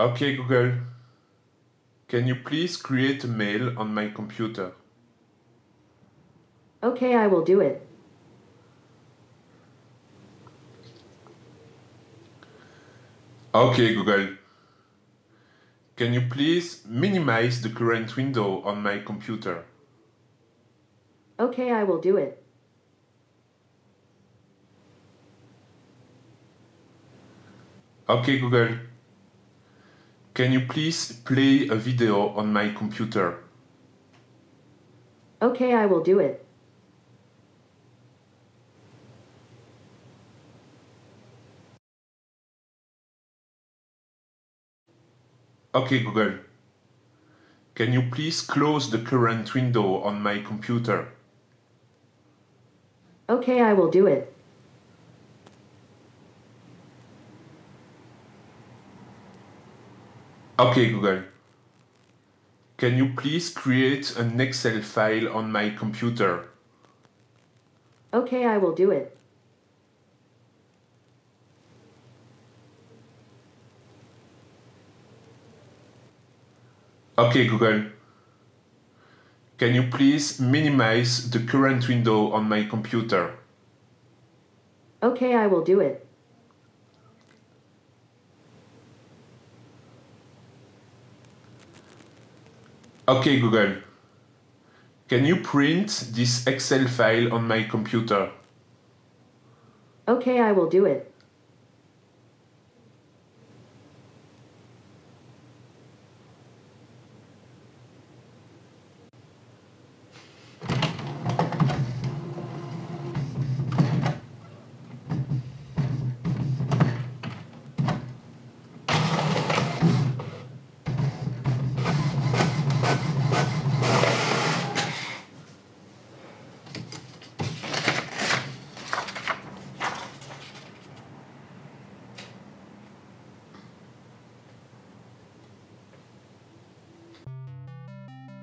Okay, Google. Can you please create a mail on my computer? Okay, I will do it. Okay, Google. Can you please minimize the current window on my computer? Okay, I will do it. Okay, Google. Can you please play a video on my computer? Okay, I will do it. Okay, Google. Can you please close the current window on my computer? Okay, I will do it. Okay, Google. Can you please create an Excel file on my computer? Okay, I will do it. Okay, Google. Can you please minimize the current window on my computer? Okay, I will do it. Okay, Google. Can you print this Excel file on my computer? Okay, I will do it.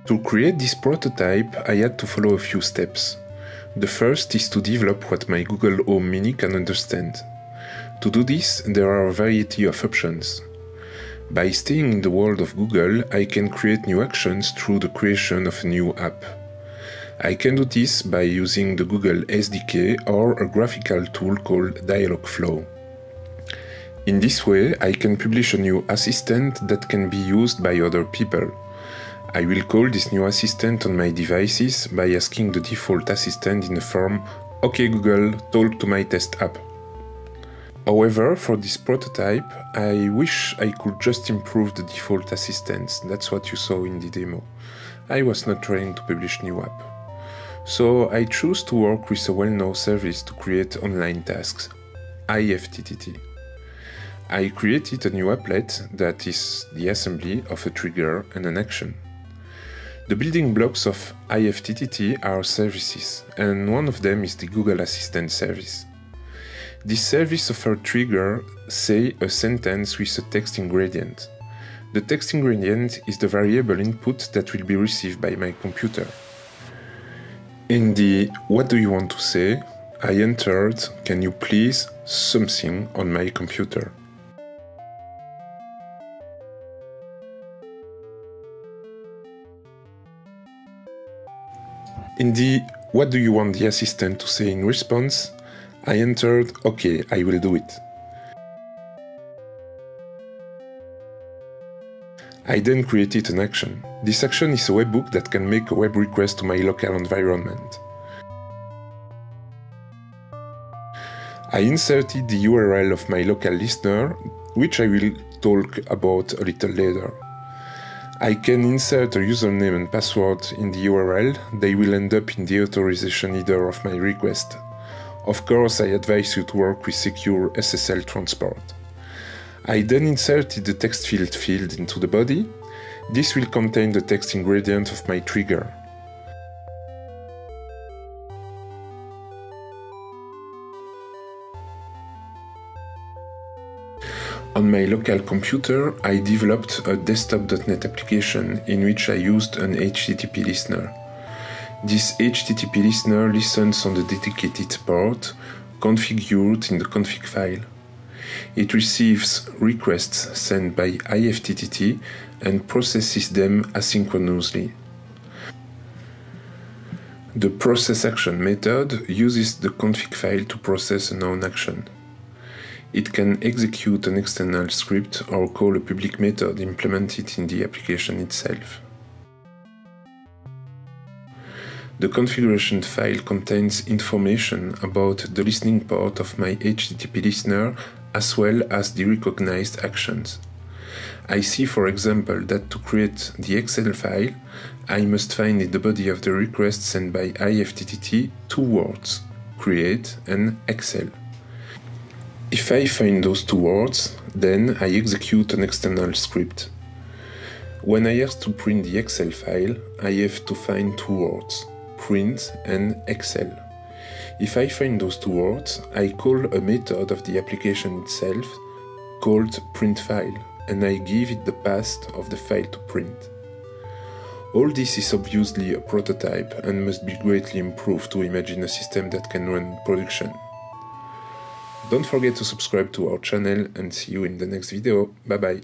To create this prototype, I had to follow a few steps. The first is to develop what my Google Home Mini can understand. To do this, there are a variety of options. By staying in the world of Google, I can create new actions through the creation of a new app. I can do this by using the Google SDK or a graphical tool called Dialogflow. In this way, I can publish a new assistant that can be used by other people. I will call this new assistant on my devices by asking the default assistant in the form "Okay Google, talk to my test app." However, for this prototype, I wish I could just improve the default assistants. That's what you saw in the demo. I was not trying to publish new app. So I chose to work with a well-known service to create online tasks, IFTTT. I created a new applet that is the assembly of a trigger and an action. The building blocks of IFTTT are services, and one of them is the Google Assistant service. This service offers trigger, say, a sentence with a text ingredient. The text ingredient is the variable input that will be received by my computer. In the "What do you want to say?" I entered "Can you please something" on my computer. In the "What do you want the assistant to say in response?" I entered "Okay, I will do it." I then created an action. This action is a webhook that can make a web request to my local environment. I inserted the URL of my local listener, which I will talk about a little later. I can insert a username and password in the URL. They will end up in the authorization header of my request. Of course, I advise you to work with secure SSL transport. I then inserted the text field into the body. This will contain the text ingredient of my trigger. On my local computer, I developed a desktop.NET application in which I used an HTTP listener. This HTTP listener listens on the dedicated port, configured in the config file. It receives requests sent by IFTTT and processes them asynchronously. The processAction method uses the config file to process a known action. It can execute an external script or call a public method implemented in the application itself. The configuration file contains information about the listening part of my HttpListener as well as the recognized actions. I see, for example, that to create the Excel file, I must find in the body of the request sent by IFTTT two words, create and Excel. If I find those two words, then I execute an external script. When I ask to print the Excel file, I have to find two words, print and Excel. If I find those two words, I call a method of the application itself called printFile, and I give it the path of the file to print. All this is obviously a prototype and must be greatly improved to imagine a system that can run production. Don't forget to subscribe to our channel and see you in the next video. Bye bye!